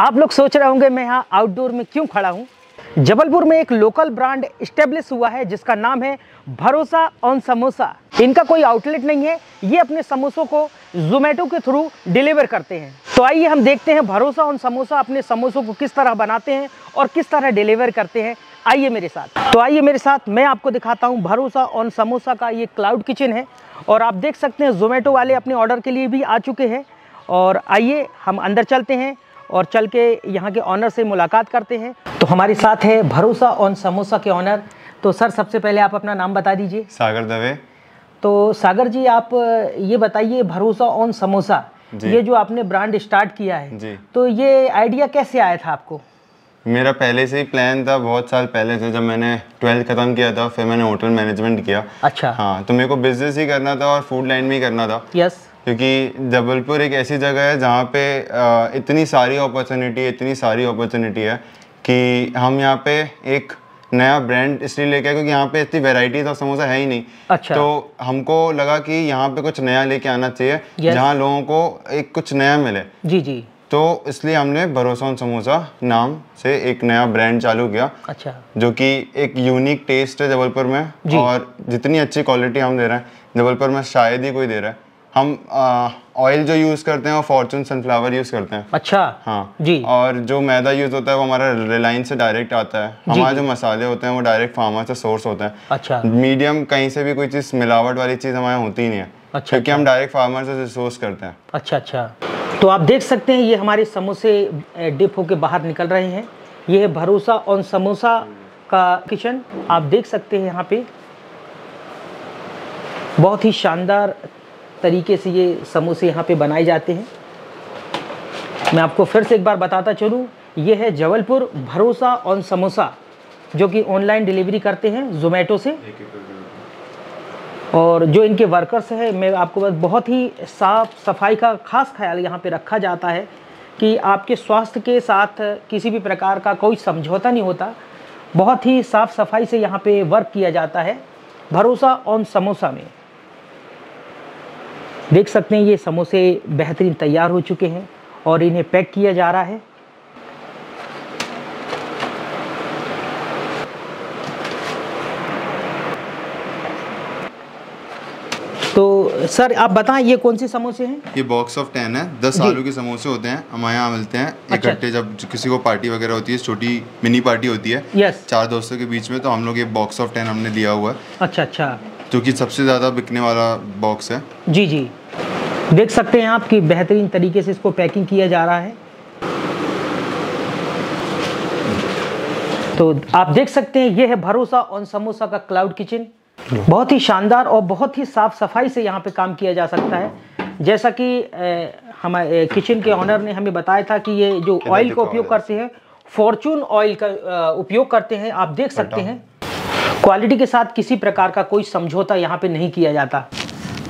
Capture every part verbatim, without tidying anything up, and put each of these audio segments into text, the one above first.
आप लोग सोच रहे होंगे मैं यहाँ आउटडोर में क्यों खड़ा हूँ। जबलपुर में एक लोकल ब्रांड इस्टेब्लिश हुआ है जिसका नाम है भरोसा ऑन समोसा। इनका कोई आउटलेट नहीं है, ये अपने समोसों को ज़ोमैटो के थ्रू डिलीवर करते हैं। तो आइए हम देखते हैं भरोसा ऑन समोसा अपने समोसों को किस तरह बनाते हैं और किस तरह डिलीवर करते हैं। आइए मेरे साथ। तो आइए मेरे साथ, मैं आपको दिखाता हूँ भरोसा ऑन समोसा का ये क्लाउड किचन है और आप देख सकते हैं ज़ोमैटो वाले अपने ऑर्डर के लिए भी आ चुके हैं। और आइए हम अंदर चलते हैं और चल के यहाँ के ऑनर से मुलाकात करते हैं। तो हमारे साथ है भरोसा ऑन समोसा के ऑनर। तो सर सबसे पहले आप अपना नाम बता दीजिए। सागर दवे। तो सागर जी आप ये बताइए, भरोसा ऑन समोसा ये जो आपने ब्रांड स्टार्ट किया है, तो ये आइडिया कैसे आया था आपको? मेरा पहले से ही प्लान था, बहुत साल पहले से। जब मैंने ट्वेल्थ खत्म किया था फिर मैंने होटल मैनेजमेंट किया। अच्छा। हाँ, तो मेरे को बिजनेस ही करना था और फूड लाइन में ही करना था। यस, क्योंकि जबलपुर एक ऐसी जगह है जहाँ पे इतनी सारी अपॉर्चुनिटी इतनी सारी अपॉर्चुनिटी है कि हम यहाँ पे एक नया ब्रांड इसलिए लेके आए क्योंकि यहाँ पे इतनी वैरायटीज ऑफ समोसा है ही नहीं। अच्छा। तो हमको लगा कि यहाँ पे कुछ नया लेके आना चाहिए जहाँ लोगों को एक कुछ नया मिले। जी जी। तो इसलिए हमने भरोसा ऑन समोसा नाम से एक नया ब्रांड चालू किया। अच्छा। जो कि एक यूनिक टेस्ट है जबलपुर में, और जितनी अच्छी क्वालिटी हम दे रहे हैं जबलपुर में शायद ही कोई दे रहा है। हम ऑयल जो यूज़ करते हैं वो फॉर्चून सनफ्लावर यूज़ करते हैं। अच्छा। हाँ जी। और जो मैदा यूज़ होता है वो हमारा रिलायंस से डायरेक्ट आता है। हमारे जो मसाले होते हैं वो डायरेक्ट फार्मा से सोर्स होते हैं। अच्छा। मीडियम कहीं से भी कोई चीज़ मिलावट वाली चीज़ हमारे होती नहीं है। अच्छा। क्योंकि हम डायरेक्ट फार्मर से सोर्स करते हैं। अच्छा अच्छा। तो आप देख सकते हैं ये हमारे समोसे डिप होके बाहर निकल रहे हैं। ये है भरोसा ऑन समोसा का किचन। आप देख सकते हैं यहाँ पे बहुत ही शानदार तरीके से ये समोसे यहाँ पे बनाए जाते हैं। मैं आपको फिर से एक बार बताता चलूँ, ये है जबलपुर भरोसा ऑन समोसा जो कि ऑनलाइन डिलीवरी करते हैं ज़ोमैटो से। और जो इनके वर्कर्स हैं, मैं आपको बस बहुत ही साफ सफाई का खास ख्याल यहाँ पे रखा जाता है कि आपके स्वास्थ्य के साथ किसी भी प्रकार का कोई समझौता नहीं होता। बहुत ही साफ सफाई से यहाँ पे वर्क किया जाता है भरोसा ऑन समोसा में। देख सकते हैं ये समोसे बेहतरीन तैयार हो चुके हैं और इन्हें पैक किया जा रहा है। तो सर आप बताएं ये कौन से समोसे हैं? ये बॉक्स ऑफ टेन है, दस आलू के समोसे होते हैं, हमारे यहाँ मिलते हैं इकट्ठे। अच्छा। जब किसी को पार्टी वगैरह होती है, छोटी मिनी पार्टी होती है। यस। चार दोस्तों के बीच में, तो हम लोग ये बॉक्स ऑफ टेन हमने लिया हुआ है। अच्छा अच्छा। जो कि सबसे ज़्यादा बिकने वाला बॉक्स है। जी जी। देख सकते हैं आप कि बेहतरीन तरीके से इसको पैकिंग किया जा रहा है। तो आप देख सकते हैं ये है भरोसा ऑन समोसा का क्लाउड किचन। बहुत ही शानदार और बहुत ही साफ सफाई से यहाँ पे काम किया जा सकता है। जैसा कि हमारे किचन के ऑनर ने हमें बताया था कि ये जो ऑयल का उपयोग करते हैं फॉर्चून ऑयल का उपयोग करते हैं। आप देख सकते हैं क्वालिटी के साथ किसी प्रकार का कोई समझौता यहाँ पे नहीं किया जाता।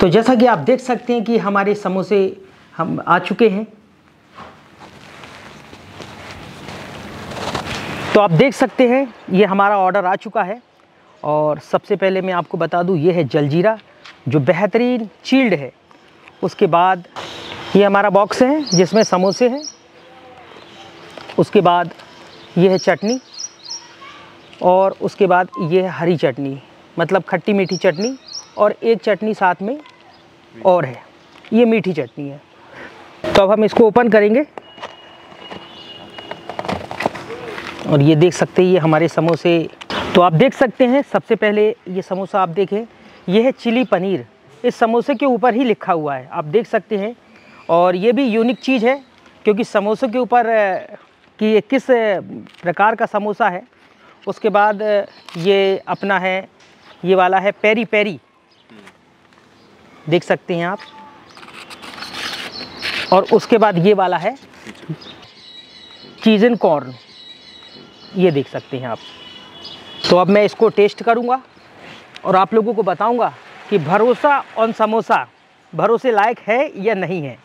तो जैसा कि आप देख सकते हैं कि हमारे समोसे हम आ चुके हैं। तो आप देख सकते हैं ये हमारा ऑर्डर आ चुका है। और सबसे पहले मैं आपको बता दूं ये है जलजीरा जो बेहतरीन चील्ड है। उसके बाद ये हमारा बॉक्स है जिसमें समोसे हैं। उसके बाद ये है चटनी, और उसके बाद ये है हरी चटनी, मतलब खट्टी मीठी चटनी, और एक चटनी साथ में और है, ये मीठी चटनी है। तो अब हम इसको ओपन करेंगे और ये देख सकते हैं ये हमारे समोसे। तो आप देख सकते हैं सबसे पहले ये समोसा आप देखें, ये है चिली पनीर। इस समोसे के ऊपर ही लिखा हुआ है, आप देख सकते हैं। और ये भी यूनिक चीज़ है क्योंकि समोसे के ऊपर कि ये किस प्रकार का समोसा है। उसके बाद ये अपना है, ये वाला है पेरी पेरी, देख सकते हैं आप। और उसके बाद ये वाला है चीज़न कॉर्न, ये देख सकते हैं आप। तो अब मैं इसको टेस्ट करूंगा और आप लोगों को बताऊंगा कि भरोसा ऑन समोसा भरोसे लायक है या नहीं है।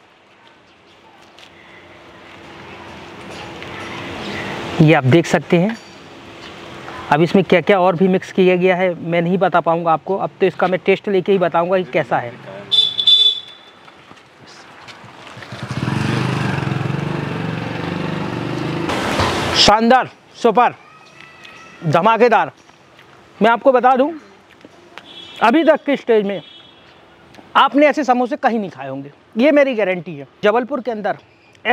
ये आप देख सकते हैं। अब इसमें क्या क्या और भी मिक्स किया गया है मैं नहीं बता पाऊंगा आपको। अब तो इसका मैं टेस्ट लेके ही बताऊंगा कि कैसा है। शानदार, सुपर, धमाकेदार। मैं आपको बता दूं, अभी तक के स्टेज में आपने ऐसे समोसे कहीं नहीं खाए होंगे, ये मेरी गारंटी है। जबलपुर के अंदर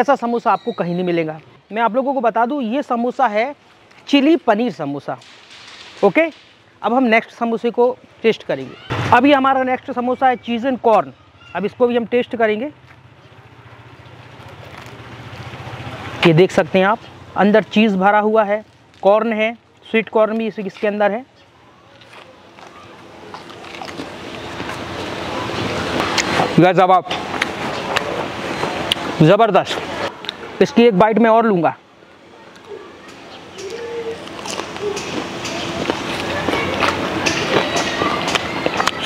ऐसा समोसा आपको कहीं नहीं मिलेगा। मैं आप लोगों को बता दूं, ये समोसा है चिली पनीर समोसा। ओके, अब हम नेक्स्ट समोसे को टेस्ट करेंगे। अभी हमारा नेक्स्ट समोसा है चीज़ एंड कॉर्न। अब इसको भी हम टेस्ट करेंगे। ये देख सकते हैं आप, अंदर चीज़ भरा हुआ है, कॉर्न है, स्वीट कॉर्न भी इसके अंदर है। लाजवाब, ज़बरदस्त। इसकी एक बाइट में और लूँगा।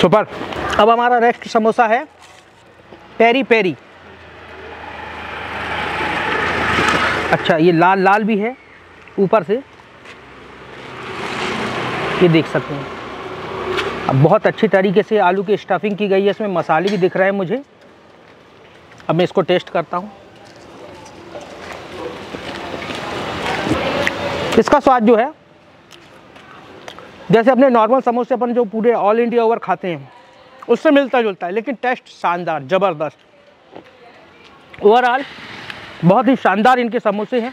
सुपर। अब हमारा नेक्स्ट समोसा है पेरी पेरी। अच्छा, ये लाल लाल भी है ऊपर से, ये देख सकते हैं। अब बहुत अच्छी तरीके से आलू की स्टफिंग की गई है, इसमें मसाले भी दिख रहे हैं मुझे। अब मैं इसको टेस्ट करता हूँ। इसका स्वाद जो है, जैसे अपने नॉर्मल समोसे अपन जो पूरे ऑल इंडिया ओवर खाते हैं उससे मिलता जुलता है, लेकिन टेस्ट शानदार, ज़बरदस्त। ओवरऑल बहुत ही शानदार इनके समोसे हैं।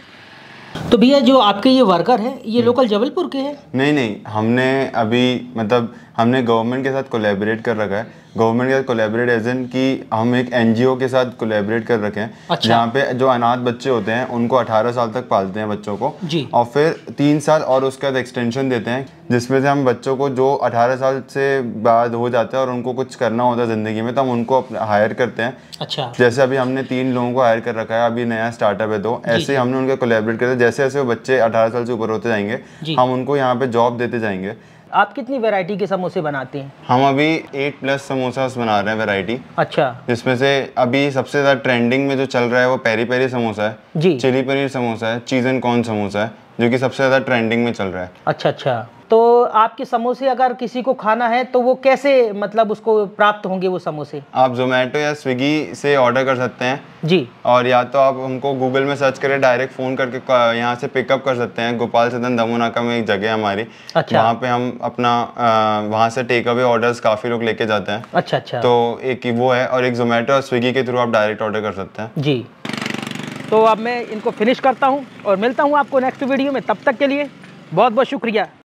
तो भैया, जो आपके ये वर्कर हैं, ये लोकल जबलपुर के हैं? नहीं नहीं, हमने अभी मतलब हमने गवर्नमेंट के साथ कोलैबोरेट कर रखा है। गवर्नमेंट के साथ कोलैबोरेट एज इन कि हम एक एनजीओ के साथ कोलैबोरेट कर रखे हैं। अच्छा। जहाँ पे जो अनाथ बच्चे होते हैं उनको अठारह साल तक पालते हैं बच्चों को जी, और फिर तीन साल और उसके बाद एक्सटेंशन देते हैं, जिसमें से हम बच्चों को जो अठारह साल से बाद हो जाता है और उनको कुछ करना होता है ज़िंदगी में, तो हम उनको हायर करते हैं। अच्छा। जैसे अभी हमने तीन लोगों को हायर कर रखा है, अभी नया स्टार्टअप है, तो ऐसे हमने उनका कोलैबोरेट करते हैं। जैसे जैसे वो बच्चे अठारह साल से ऊपर होते जाएंगे, हम उनको यहाँ पे जॉब देते जाएंगे। आप कितनी वैरायटी के समोसे बनाते हैं? हम अभी एट प्लस समोसास बना रहे हैं वैरायटी। अच्छा। जिसमें से अभी सबसे ज़्यादा ट्रेंडिंग में जो चल रहा है वो पेरी पेरी समोसा है जी, चिली पनीर समोसा है, चीज़ एंड कॉर्न समोसा है, जो कि सबसे ज़्यादा ट्रेंडिंग में चल रहा है। अच्छा अच्छा। तो आपके समोसे अगर किसी को खाना है तो वो कैसे, मतलब उसको प्राप्त होंगे वो समोसे? आप जोमेटो या स्विगी से ऑर्डर कर सकते हैं जी, और या तो आप हमको गूगल में सर्च करें, डायरेक्ट फ़ोन करके यहाँ से पिकअप कर सकते हैं। गोपाल सदन दमुना का में एक जगह है हमारी। अच्छा। वहाँ पे हम अपना वहाँ से टेक अवे ऑर्डर्स काफ़ी लोग लेके जाते हैं। अच्छा अच्छा। तो एक वो है, और एक जोमेटो और स्विगी के थ्रू आप डायरेक्ट ऑर्डर कर सकते हैं जी। तो अब मैं इनको फिनिश करता हूँ और मिलता हूँ आपको नेक्स्ट वीडियो में। तब तक के लिए बहुत बहुत शुक्रिया।